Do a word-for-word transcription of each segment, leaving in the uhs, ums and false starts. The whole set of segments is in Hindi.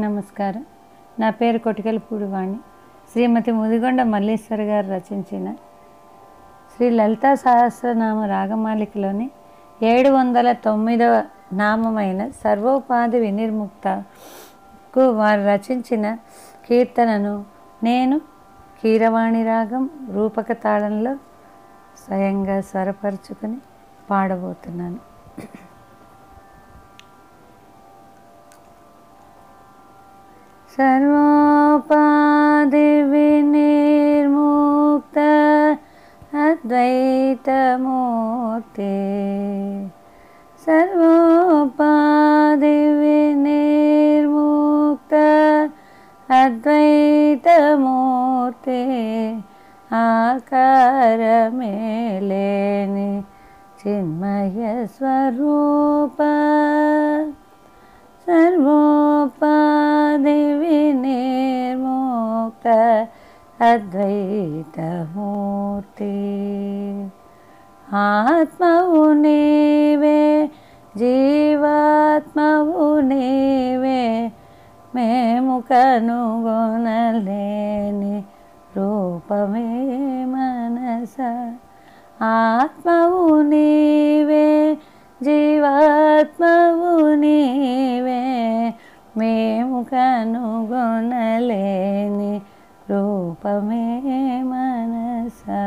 नमस्कार ना पेरु कोटिकलपूडी वाणी श्रीमती मुदिगोंड मल्लीश्वरी गारु रचिंचिन श्री ललिता सहस्रनाम रागमालिकलोनि सात सौ नौ व नाममैन सर्वोपाधि विनिर्मुक्तकु वारु रचिंचिन कीर्तननु नेनु कीरवाणि रागं रूपक ताळंलो स्वयंगा स्वरपरचुकुनि पाडबोतुन्नानु। सर्वोपाधि विनिर्मुक्त अद्वैत मूर्ते सर्वोपाधि विनिर्मुक्त अद्वैत मूर्ते आकार मेलेनि चिन्मय स्वरूप सर्वोपाधि विनिर्मुक्त अद्वैत मूर्ति आत्मवु नीवे जीवात्मवु नीवे मेमु कनुगोनलेनि रूपमे मनसा आत्मवु नीवे जीवात्मवु नीवे मेमु कनुगोनलेनि रूपमे मनसा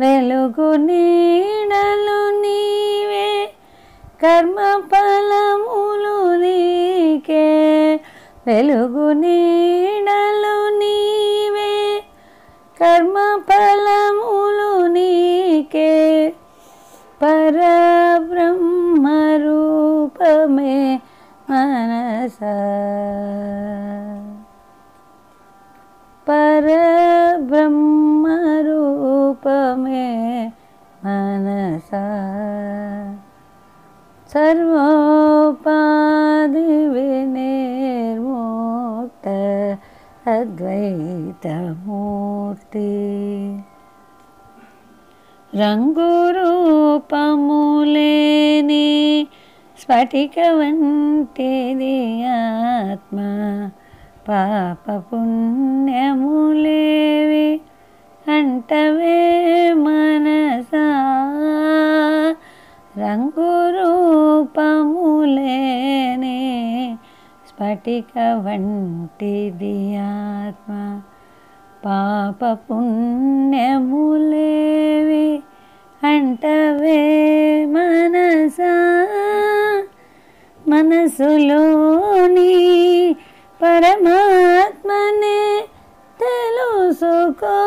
वेलुगु नीडलु नीवे कर्मफलमुलु नीके वेलुगु नीडलु नीवे कर्मफलमुलु नीके परब्रह्म रूपमे मनसा परब्रह्म रूपमे मनसा सर्वोपाधि विनिर्मुक्त अद्वैत मूर्ति रंगुरूपमुलेनि स्फटिकवंटिदि आत्मा पापपुण्यमुलेवि अंटवे मनसा रंगुरूपमुलेनि स्फटिकवंटिदि आत्मा पापपुण्यमुलेवि अंटवे मनसा मनसुलोनी परमात्मने तेलुसुको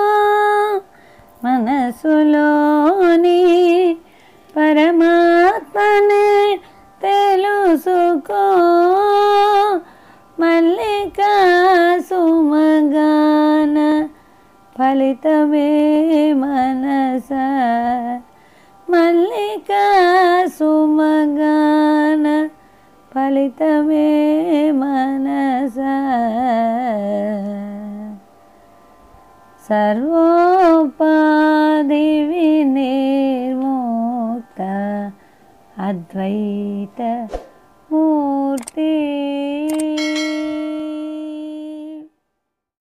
मनसुलोनी परमात्मने तेलुसुको मल्लिका सुमगान फलितमे मनसा मल्लिका सुमगान फलितमे मनसा सर्वोपाधि विनिर्मुक्त अद्वैत मूर्ति।